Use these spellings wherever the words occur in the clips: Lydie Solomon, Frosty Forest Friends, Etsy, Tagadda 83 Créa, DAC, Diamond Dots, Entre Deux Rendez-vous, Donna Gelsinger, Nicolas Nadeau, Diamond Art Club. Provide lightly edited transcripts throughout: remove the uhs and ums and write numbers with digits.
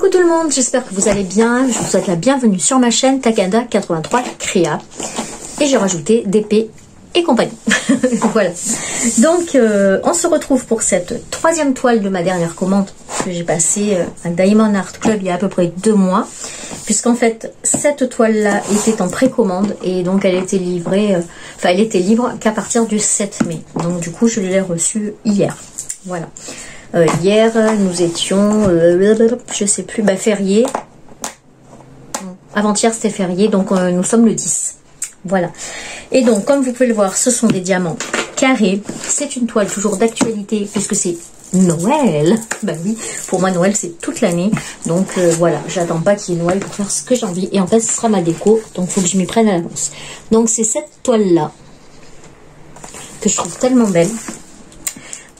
Coucou tout le monde, j'espère que vous allez bien. Je vous souhaite la bienvenue sur ma chaîne Tagadda 83 Créa. Et j'ai rajouté DP et compagnie. Voilà. Donc on se retrouve pour cette troisième toile de ma dernière commande que j'ai passée à Diamond Art Club il y a à peu près 2 mois. Puisqu'en fait cette toile là était en précommande et donc elle était livrée, enfin elle était libre qu'à partir du 7 mai. Donc du coup je l'ai reçue hier. Voilà. Hier, nous étions, je sais plus, bah, férié. Avant-hier, c'était férié, donc nous sommes le 10. Voilà. Et donc, comme vous pouvez le voir, ce sont des diamants carrés. C'est une toile toujours d'actualité, puisque c'est Noël. Bah oui, pour moi, Noël, c'est toute l'année. Donc, voilà, j'attends pas qu'il y ait Noël pour faire ce que j'ai envie. Et en fait, ce sera ma déco, donc il faut que je m'y prenne à l'avance. Donc, c'est cette toile-là, que je trouve tellement belle.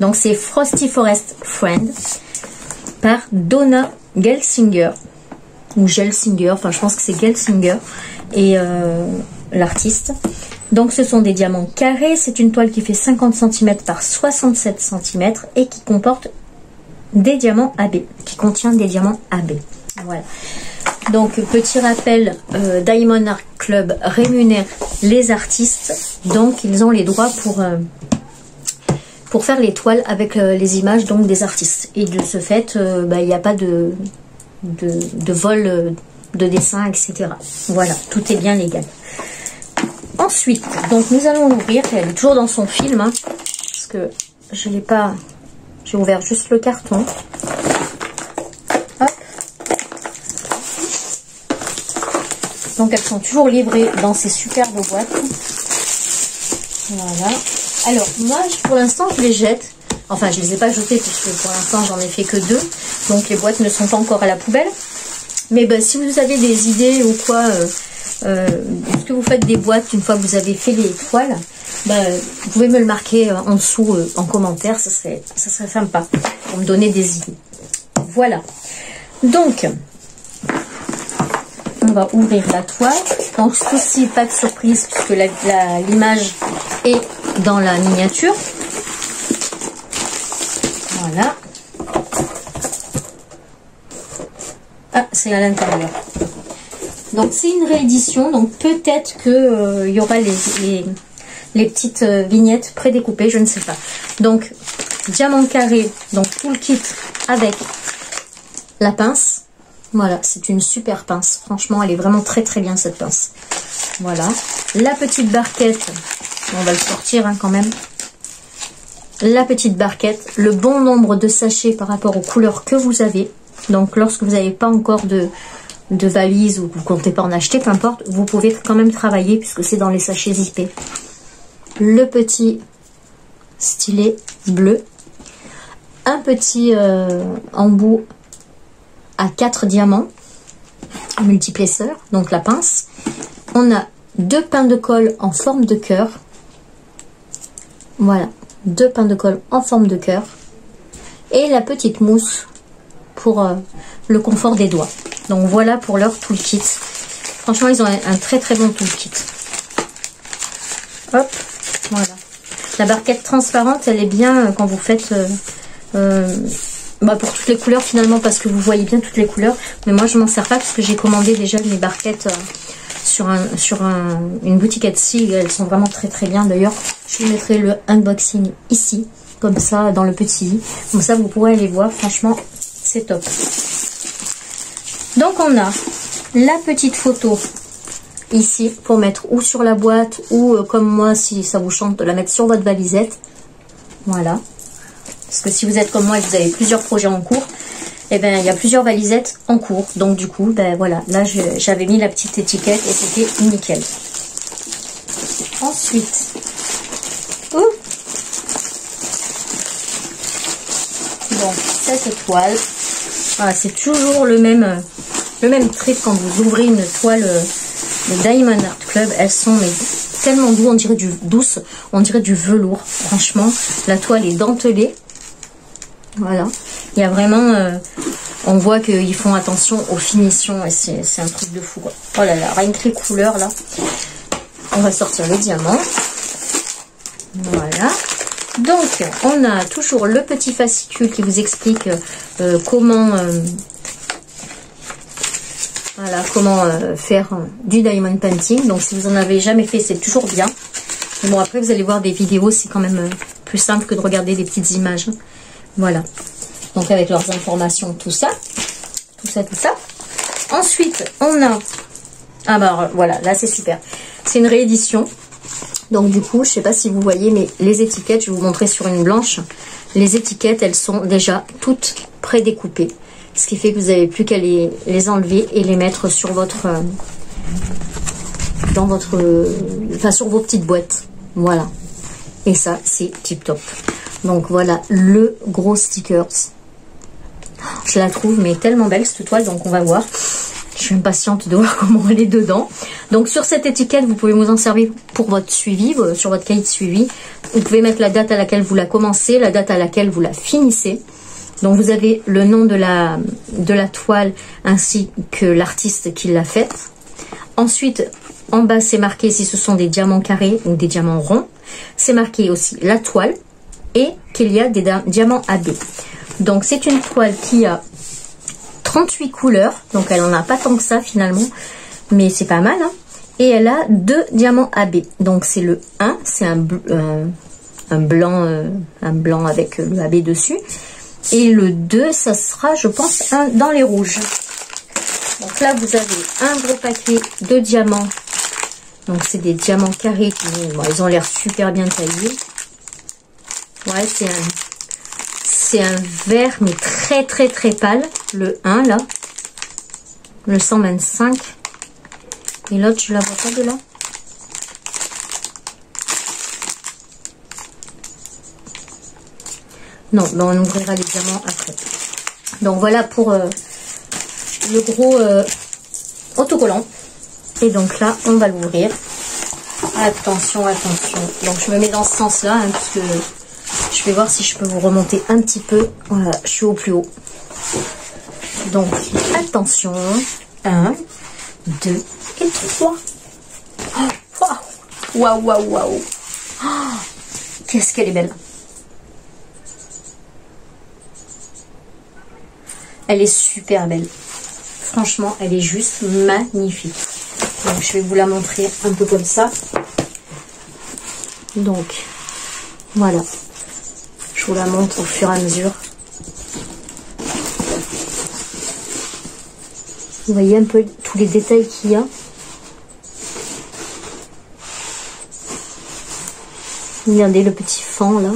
Donc c'est Frosty Forest Friends par Donna Gelsinger ou Gelsinger, enfin je pense que c'est Gelsinger et l'artiste. Donc ce sont des diamants carrés, c'est une toile qui fait 50 cm par 67 cm et qui comporte des diamants AB, qui contient des diamants AB. Voilà. Donc petit rappel, Diamond Art Club rémunère les artistes, donc ils ont les droits pour faire les toiles avec les images donc des artistes. Et de ce fait, bah, n'y a pas de vol de dessin, etc. Voilà, tout est bien légal. Ensuite, donc nous allons l'ouvrir. Elle est toujours dans son film, hein, parce que je l'ai pas... J'ai ouvert juste le carton. Hop. Donc elles sont toujours livrées dans ces superbes boîtes. Voilà. Alors, moi, pour l'instant, je les jette. Enfin, je ne les ai pas jetées, puisque pour l'instant, j'en ai fait que 2. Donc, les boîtes ne sont pas encore à la poubelle. Mais ben, si vous avez des idées ou quoi, est-ce que vous faites des boîtes une fois que vous avez fait les toiles, ben, vous pouvez me le marquer en dessous, en commentaire. Ça serait sympa pour me donner des idées. Voilà. Donc, on va ouvrir la toile. Donc, ceci, pas de surprise, puisque l'image est... dans la miniature. Voilà. Ah, c'est à l'intérieur. Donc c'est une réédition, donc peut-être que il y aura les petites vignettes prédécoupées, je ne sais pas. Donc diamant carré, donc tout le kit avec la pince. Voilà, c'est une super pince. Franchement, elle est vraiment très très bien cette pince. Voilà, la petite barquette. On va le sortir hein, quand même. La petite barquette, le bon nombre de sachets par rapport aux couleurs que vous avez. Donc lorsque vous n'avez pas encore de valise ou que vous ne comptez pas en acheter, peu importe, vous pouvez quand même travailler puisque c'est dans les sachets zippés. Le petit stylet bleu. Un petit embout à 4 diamants, multiplesseur, donc la pince. On a 2 pains de colle en forme de cœur. Voilà, 2 pains de colle en forme de cœur. Et la petite mousse pour le confort des doigts. Donc voilà pour leur toolkit. Franchement, ils ont un très très bon toolkit. Hop, voilà. La barquette transparente, elle est bien quand vous faites... bah pour toutes les couleurs finalement, parce que vous voyez bien toutes les couleurs. Mais moi, je m'en sers pas parce que j'ai commandé déjà mes barquettes... sur une boutique Etsy, elles sont vraiment très très bien d'ailleurs. Je vous mettrai le unboxing ici, comme ça, dans le petit i. Comme ça, vous pourrez aller voir. Franchement, c'est top. Donc, on a la petite photo ici pour mettre ou sur la boîte ou comme moi, si ça vous chante, de la mettre sur votre valisette. Voilà. Parce que si vous êtes comme moi et que vous avez plusieurs projets en cours, eh bien, il y a plusieurs valisettes en cours. Donc, du coup, ben voilà. Là, j'avais mis la petite étiquette et c'était nickel. Ensuite. Ouh. Donc, cette toile. Voilà, c'est toujours le même trip quand vous ouvrez une toile de Diamond Art Club. Elles sont mais, tellement douces, on dirait du douce. On dirait du velours. Franchement, la toile est dentelée. Voilà. Il y a vraiment, on voit qu'ils font attention aux finitions et c'est un truc de fou quoi. Oh là là, rien que les couleurs là. On va sortir le diamant. Voilà. Donc, on a toujours le petit fascicule qui vous explique comment Voilà comment faire du diamond painting. Donc si vous en avez jamais fait, c'est toujours bien. Mais bon, après vous allez voir des vidéos, c'est quand même plus simple que de regarder des petites images. Voilà. Donc avec leurs informations, tout ça. Tout ça. Ensuite, on a... Ah bah voilà, là c'est super. C'est une réédition. Donc du coup, je ne sais pas si vous voyez, mais les étiquettes, je vais vous montrer sur une blanche. Les étiquettes, elles sont déjà toutes prédécoupées. Ce qui fait que vous n'avez plus qu'à les enlever et les mettre sur votre... dans votre... Enfin, sur vos petites boîtes. Voilà. Et ça, c'est tip top. Donc voilà, le gros stickers. Je la trouve mais tellement belle cette toile, donc on va voir. Je suis impatiente de voir comment elle est dedans. Donc sur cette étiquette, vous pouvez vous en servir pour votre suivi, sur votre cahier de suivi. Vous pouvez mettre la date à laquelle vous la commencez, la date à laquelle vous la finissez. Donc vous avez le nom de la toile ainsi que l'artiste qui l'a faite. Ensuite, en bas, c'est marqué si ce sont des diamants carrés ou des diamants ronds. C'est marqué aussi la toile et qu'il y a des diamants AB. Donc c'est une toile qui a 38 couleurs, donc elle n'en a pas tant que ça finalement, mais c'est pas mal. Hein. Et elle a 2 diamants AB, donc c'est le 1, c'est un blanc avec le AB dessus. Et le 2, ça sera je pense dans les rouges. Donc là vous avez un gros paquet de diamants, donc c'est des diamants carrés, qui, bon, ils ont l'air super bien taillés. Ouais, c'est un vert mais très très très pâle, le 1 là, le 125, et l'autre je la vois pas de là. Non, ben on ouvrira les diamants après. Donc voilà pour le gros autocollant. Et donc là on va l'ouvrir. Attention, attention. Donc je me mets dans ce sens là, hein, parce que je vais voir si je peux vous remonter un petit peu. Voilà, je suis au plus haut. Donc, attention. 1, 2 et 3. Waouh, waouh, waouh. Qu'est-ce qu'elle est belle. Elle est super belle. Franchement, elle est juste magnifique. Donc, je vais vous la montrer un peu comme ça. Donc, voilà. Je vous la montre au fur et à mesure. Vous voyez un peu tous les détails qu'il y a. Regardez le petit fan là.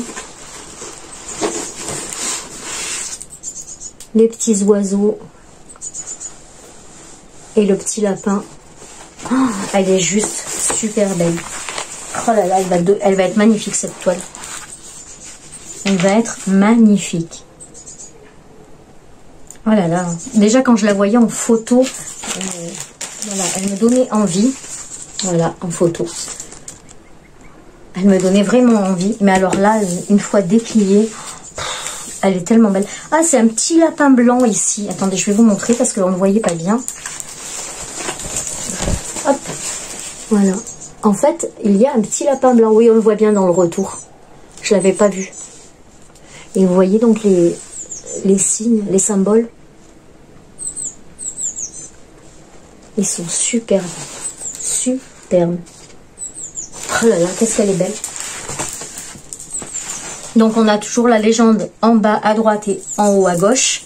Les petits oiseaux. Et le petit lapin. Oh, elle est juste super belle. Oh là là, elle va être magnifique cette toile. Elle va être magnifique. Oh là là. Déjà quand je la voyais en photo, voilà, elle me donnait envie. Voilà, en photo. Elle me donnait vraiment envie. Mais alors là, une fois dépliée, elle est tellement belle. Ah, c'est un petit lapin blanc ici. Attendez, je vais vous montrer parce qu'on ne voyait pas bien. Hop. Voilà. En fait, il y a un petit lapin blanc. Oui, on le voit bien dans le retour. Je ne l'avais pas vu. Et vous voyez donc les signes, les symboles. Ils sont superbes. Superbes. Oh là là, qu'est-ce qu'elle est belle. Donc on a toujours la légende en bas à droite et en haut à gauche.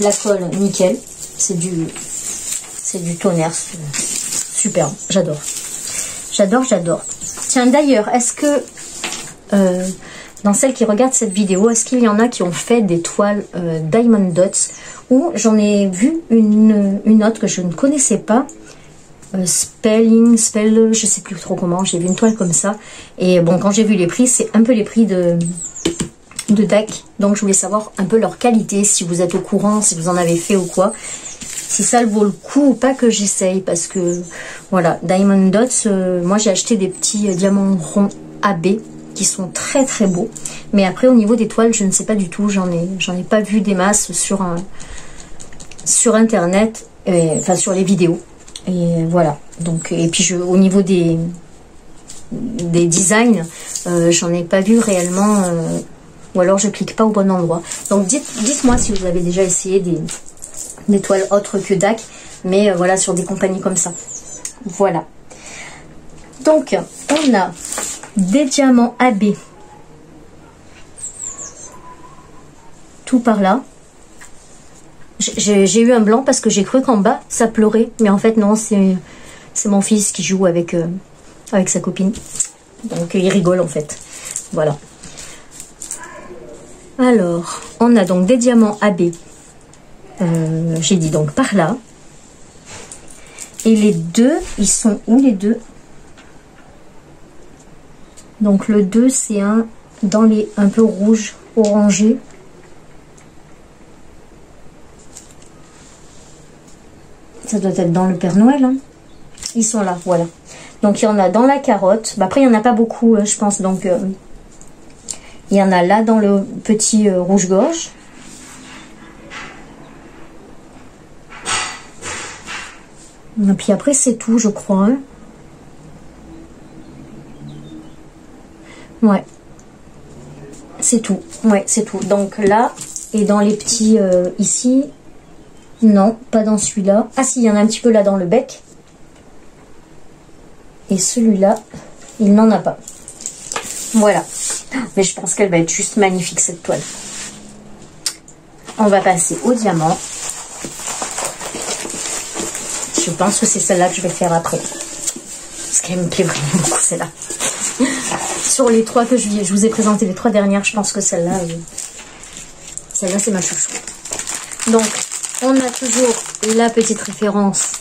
La colle, nickel. C'est du tonnerre. Superbe. J'adore. J'adore, j'adore. Tiens, d'ailleurs, est-ce que... dans celles qui regardent cette vidéo, est-ce qu'il y en a qui ont fait des toiles Diamond Dots, ou j'en ai vu une autre que je ne connaissais pas, Spell, je sais plus trop comment, j'ai vu une toile comme ça, et bon, quand j'ai vu les prix, c'est un peu les prix de DAC, donc je voulais savoir un peu leur qualité, si vous êtes au courant, si vous en avez fait ou quoi, si ça le vaut le coup ou pas que j'essaye, parce que, voilà, Diamond Dots, moi j'ai acheté des petits diamants ronds AB, qui sont très très beaux, mais après au niveau des toiles je ne sais pas du tout, j'en ai pas vu des masses sur internet, enfin sur les vidéos, et voilà. Donc, et puis au niveau des designs, j'en ai pas vu réellement ou alors je clique pas au bon endroit. Donc dites-moi si vous avez déjà essayé des toiles autres que DAC, mais voilà, sur des compagnies comme ça. Voilà. Donc on a des diamants AB tout par là. J'ai eu un blanc parce que j'ai cru qu'en bas ça pleurait, mais en fait non, c'est mon fils qui joue avec, avec sa copine, donc il rigole en fait. Voilà. Alors on a donc des diamants AB, j'ai dit donc par là, et les deux, ils sont où les deux? Donc le 2 c'est un dans les un peu rouge orangé. Ça doit être dans le Père Noël, hein. Ils sont là, voilà. Donc il y en a dans la carotte. Bah, après il n'y en a pas beaucoup, je pense. Donc il y en a là dans le petit rouge-gorge. Et puis après c'est tout, je crois. Hein. Ouais. C'est tout. Ouais, c'est tout. Donc là, et dans les petits ici. Non, pas dans celui-là. Ah si, il y en a un petit peu là dans le bec. Et celui-là, il n'en a pas. Voilà. Mais je pense qu'elle va être juste magnifique, cette toile. On va passer au diamant. Je pense que c'est celle-là que je vais faire après. Parce qu'elle me plaît vraiment beaucoup, celle-là. Sur les trois que je vous ai présenté, les trois dernières, je pense que celle-là, celle-là c'est ma chouchou. Donc, on a toujours la petite référence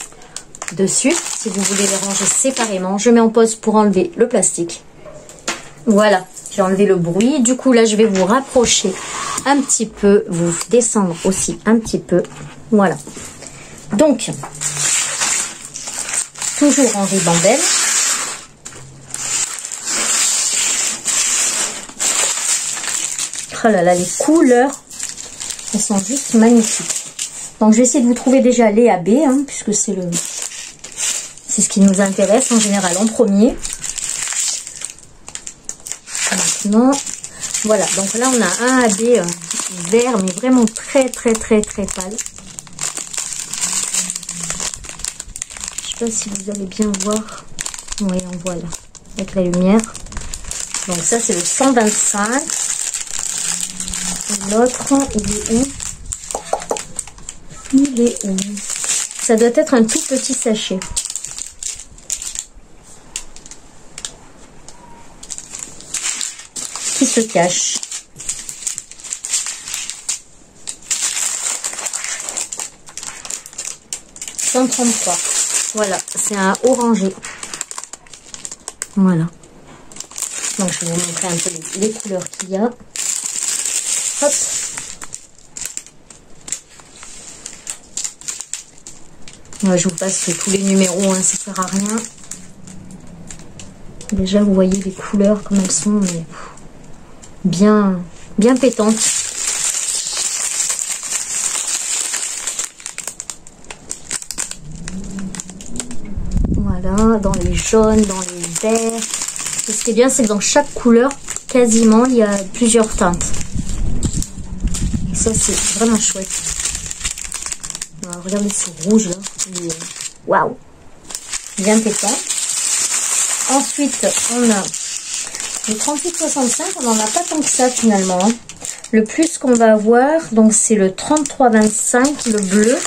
dessus. Si vous voulez les ranger séparément, je mets en pause pour enlever le plastique. Voilà, j'ai enlevé le bruit. Du coup, là, je vais vous rapprocher un petit peu, vous descendre aussi un petit peu. Voilà. Donc, toujours en ribambelle. Oh là là, les couleurs, elles sont juste magnifiques. Donc, je vais essayer de vous trouver déjà les AB, hein, puisque c'est ce qui nous intéresse en général en premier. Maintenant, voilà. Donc là, on a un AB vert, mais vraiment très, très, très, très pâle. Je ne sais pas si vous allez bien voir. Oui, on voit là, avec la lumière. Donc ça, c'est le 125. L'autre, il est où? Il est où? Ça doit être un tout petit sachet. Qui se cache. $133. Voilà, c'est un orangé. Voilà. Donc je vais vous montrer un peu les couleurs qu'il y a. Hop. Ouais, je vous passe tous les numéros, hein, ça sert à rien. Déjà, vous voyez les couleurs comme elles sont, mais bien, bien pétantes. Voilà, dans les jaunes, dans les verts. Et ce qui est bien, c'est que dans chaque couleur, quasiment, il y a plusieurs teintes. Et ça, c'est vraiment chouette. Regardez ce rouge là. Waouh! Bien pétant. Ensuite, on a le 3865. On n'en a pas tant que ça finalement. Le plus qu'on va avoir, donc c'est le 3325, le bleu.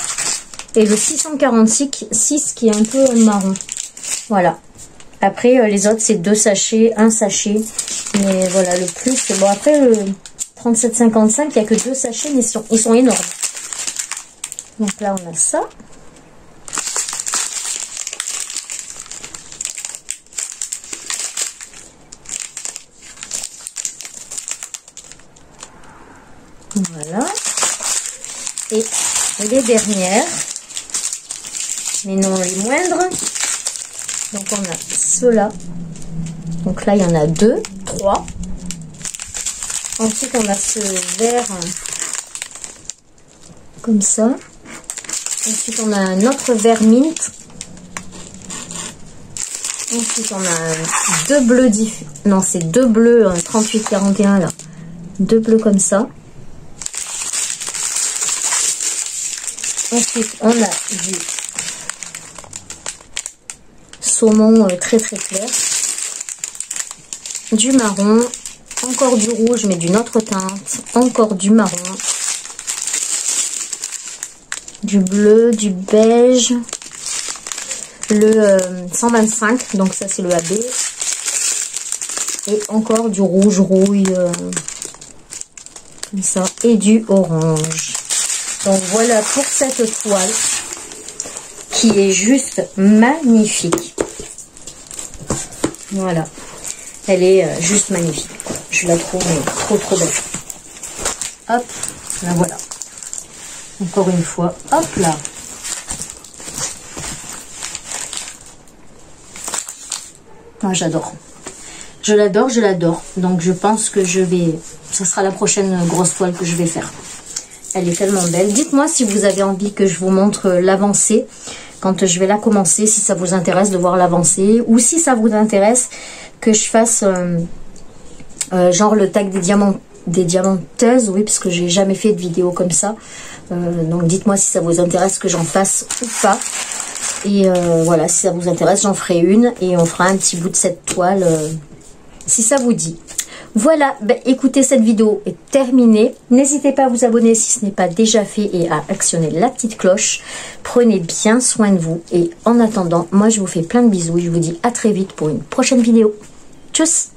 Et le 646 qui est un peu marron. Voilà. Après, les autres, c'est deux sachets, un sachet. Mais voilà, le plus. Bon, après, le 3755, il n'y a que deux sachets, mais ils sont énormes. Donc là, on a ça. Voilà. Et les dernières, mais non les moindres. Donc on a ceux-là. Donc là, il y en a deux, trois. Ensuite, on a ce vert comme ça. Ensuite, on a un autre vert mint. Ensuite, on a deux bleus. Non, c'est deux bleus 38-41 là. deux bleus comme ça. Ensuite on a du saumon très très clair, du marron, encore du rouge mais d'une autre teinte, encore du marron, du bleu, du beige, le 125, donc ça c'est le AB, et encore du rouge rouille comme ça, et du orange. Donc voilà pour cette toile qui est juste magnifique. Voilà, elle est juste magnifique. Je la trouve trop trop belle. Hop, la voilà. Encore une fois, hop là. Moi j'adore. Je l'adore, je l'adore. Donc je pense que je vais... Ça sera la prochaine grosse toile que je vais faire. Elle est tellement belle. Dites-moi si vous avez envie que je vous montre l'avancée quand je vais la commencer, si ça vous intéresse de voir l'avancée, ou si ça vous intéresse que je fasse genre le tag des diamanteuses, oui, parce que j'ai jamais fait de vidéo comme ça. Donc dites-moi si ça vous intéresse que j'en fasse ou pas. Et voilà, si ça vous intéresse, j'en ferai une et on fera un petit bout de cette toile si ça vous dit. Voilà, ben écoutez, cette vidéo est terminée. N'hésitez pas à vous abonner si ce n'est pas déjà fait et à actionner la petite cloche. Prenez bien soin de vous et en attendant, moi je vous fais plein de bisous et je vous dis à très vite pour une prochaine vidéo. Tchuss!